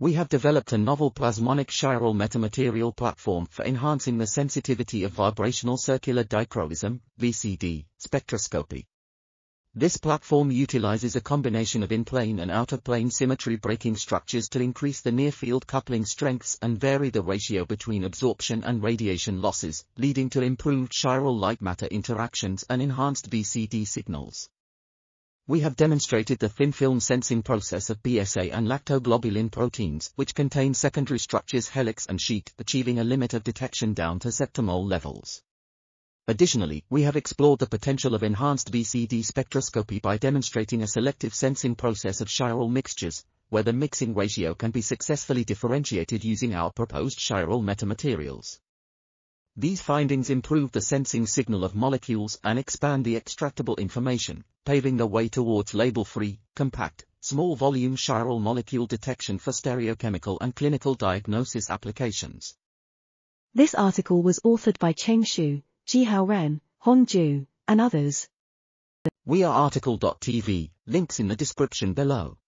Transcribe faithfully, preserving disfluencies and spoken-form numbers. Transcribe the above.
we have developed a novel plasmonic chiral metamaterial platform for enhancing the sensitivity of vibrational circular dichroism, V C D, spectroscopy. This platform utilizes a combination of in-plane and out-of-plane symmetry breaking structures to increase the near-field coupling strengths and vary the ratio between absorption and radiation losses, leading to improved chiral light-matter interactions and enhanced V C D signals. We have demonstrated the thin-film sensing process of B S A and lactoglobulin proteins, which contain secondary structures helix and sheet, achieving a limit of detection down to septomol levels. Additionally, we have explored the potential of enhanced B C D spectroscopy by demonstrating a selective sensing process of chiral mixtures, where the mixing ratio can be successfully differentiated using our proposed chiral metamaterials. These findings improve the sensing signal of molecules and expand the extractable information, paving the way towards label-free, compact, small-volume chiral molecule detection for stereochemical and clinical diagnosis applications. This article was authored by Cheng Xu, Zhihao Ren, Hong Ju, and others. We are article dot T V, links in the description below.